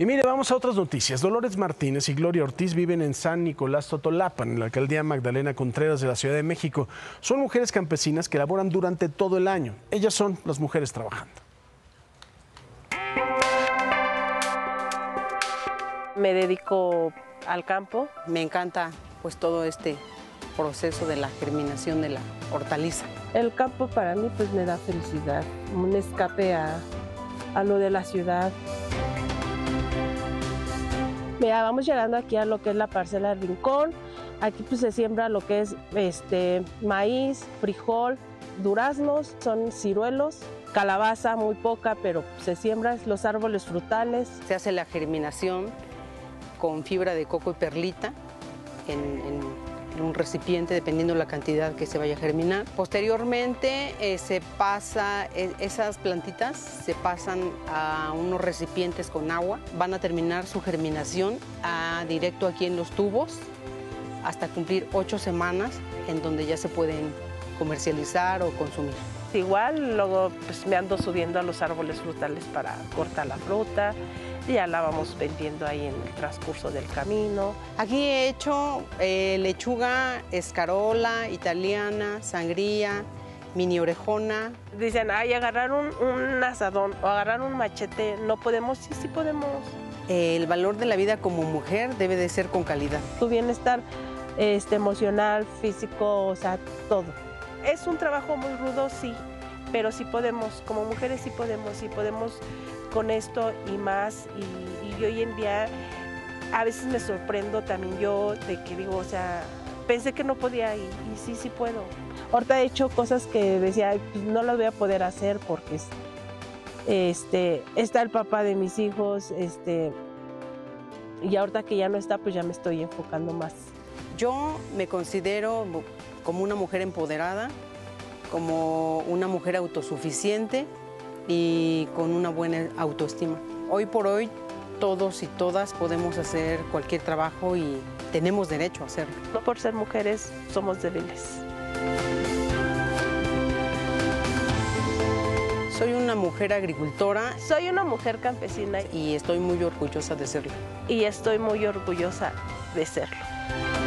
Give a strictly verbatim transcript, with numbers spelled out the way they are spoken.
Y mire, vamos a otras noticias. Dolores Martínez y Gloria Ortiz viven en San Nicolás Totolapan, en la alcaldía Magdalena Contreras de la Ciudad de México. Son mujeres campesinas que laboran durante todo el año. Ellas son las mujeres trabajando. Me dedico al campo. Me encanta pues todo este proceso de la germinación de la hortaliza. El campo para mí pues me da felicidad, un escape a, a lo de la ciudad. Mira, vamos llegando aquí a lo que es la parcela del Rincón. Aquí pues se siembra lo que es este, maíz, frijol, duraznos, son ciruelos, calabaza, muy poca, pero se siembra los árboles frutales. Se hace la germinación con fibra de coco y perlita en, en, en un recipiente, dependiendo la cantidad que se vaya a germinar. Posteriormente eh, se pasa, eh, esas plantitas se pasan a unos recipientes con agua, van a terminar su germinación a, directo aquí en los tubos hasta cumplir ocho semanas, en donde ya se pueden comercializar o consumir. Igual, luego pues, me ando subiendo a los árboles frutales para cortar la fruta y ya la vamos vendiendo ahí en el transcurso del camino. Aquí he hecho eh, lechuga, escarola, italiana, sangría, mini orejona. Dicen, ay, agarrar un, un asadón o agarrar un machete, ¿no podemos? Sí, sí podemos. El valor de la vida como mujer debe de ser con calidad. Tu bienestar este, emocional, físico, o sea, todo. Es un trabajo muy rudo, sí, pero sí podemos, como mujeres sí podemos, sí podemos con esto y más. Y, y hoy en día a veces me sorprendo también yo de que digo, o sea, pensé que no podía y, y sí, sí puedo. Ahorita he hecho cosas que decía, no las voy a poder hacer porque este, está el papá de mis hijos, este, y ahorita que ya no está, pues ya me estoy enfocando más. Yo me considero como una mujer empoderada, como una mujer autosuficiente y con una buena autoestima. Hoy por hoy, todos y todas podemos hacer cualquier trabajo y tenemos derecho a hacerlo. No por ser mujeres, somos débiles. Soy una mujer agricultora. Soy una mujer campesina. Y estoy muy orgullosa de serlo. Y estoy muy orgullosa de serlo.